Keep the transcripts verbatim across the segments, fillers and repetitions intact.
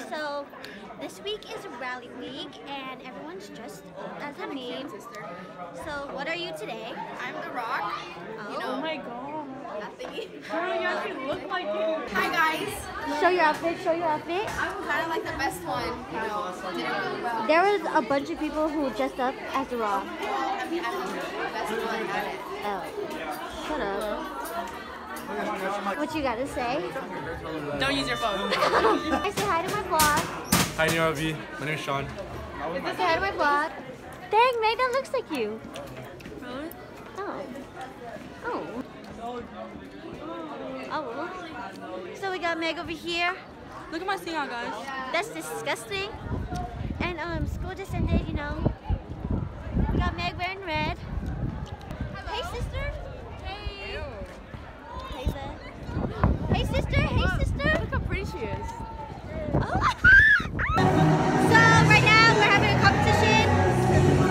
here. So this week is rally week, and everyone's dressed up as a name. So what are you today? I'm the Rock. Oh, you know, oh my god. Nothing. Girl, you actually look like it. Hi guys. Show your outfit. Show your outfit. I was kind of like the best one. You know, didn't really well. There was a bunch of people who dressed up as the Rock. I mean, I was the best one at it. Oh, shut up. What you gotta say? Don't use your phone. I say hi to my vlog. Hi Niavi, my name is Sean. Is this say hi to my vlog. Dang, May, that looks like you. Really? Oh. Oh. Oh. So we got Meg over here. Look at my seahawk, guys. That's disgusting. And um, school just ended, you know. We got Meg wearing red. Hello. Hey, sister. Hey sister, hey sister! Look how pretty she is. Oh. So right now we're having a competition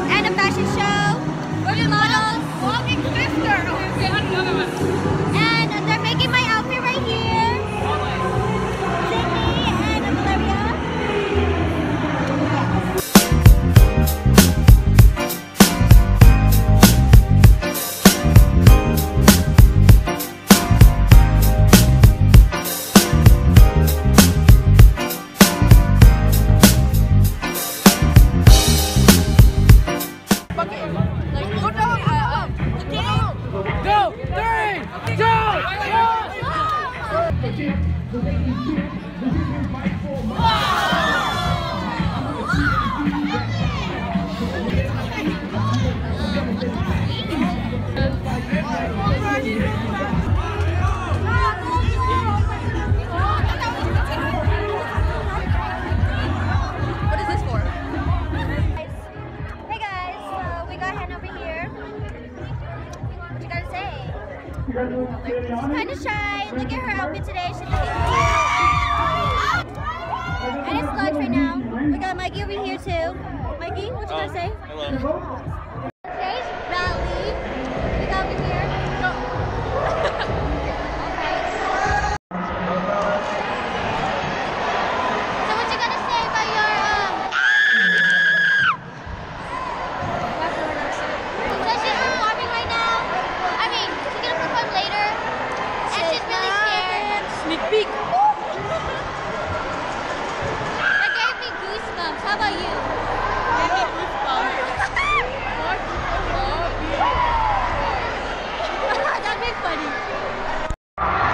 and a fashion show. We're the models. Walking sister! Okay, I have another one. And they're making my outfit right here. Sydney and Valeria. She's kind of shy. Look at her outfit today. She's looking. And it's lunch right now. We got Mikey over here too. Mikey, what you oh, gotta say? Hello. Today's rally. We got over here. Alright. So what you gonna say about your um? So she's performing right now. I mean, she's gonna perform later. And she's really scared. Sneak peek. How about you? That'd be funny. Bye.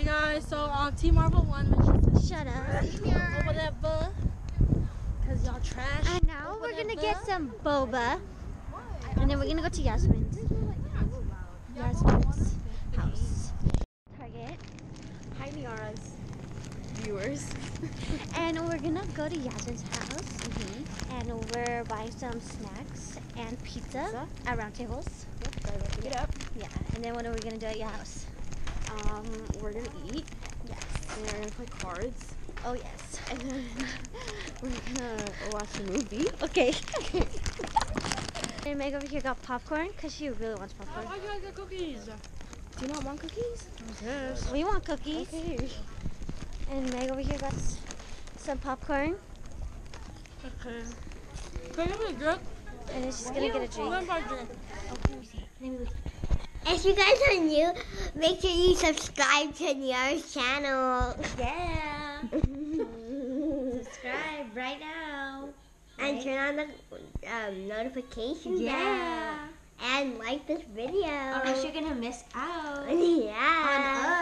Hey guys, so um, Team Marvel won, which is shut up. Or whatever. Because y'all trash. And now we're going to get some boba. And then we're going to go to Yasmin's. Yasmin's house. Target. Hi, Niara's viewers. And we're going to go to Yasmin's house. Mm-hmm. And we're buying some snacks and pizza, pizza? at round tables. Yep, so we'll get up. Yeah, and then what are we going to do at your house? Um, we're gonna eat. Yes. And we're gonna play cards. Oh yes. And then we're gonna watch a movie. Okay. And Meg over here got popcorn because she really wants popcorn. Oh, I got the cookies. Do you not want cookies? Yes. We want cookies. Okay. And Meg over here got some popcorn. Okay. Can I get a drink? And then she's gonna get a drink. Okay. Let me look. If you guys are new, make sure you subscribe to Niavi's channel. Yeah. Subscribe right now. And right. Turn on the um, notifications. Yeah. Bell. And like this video. Or else you're going to miss out. Yeah. On us.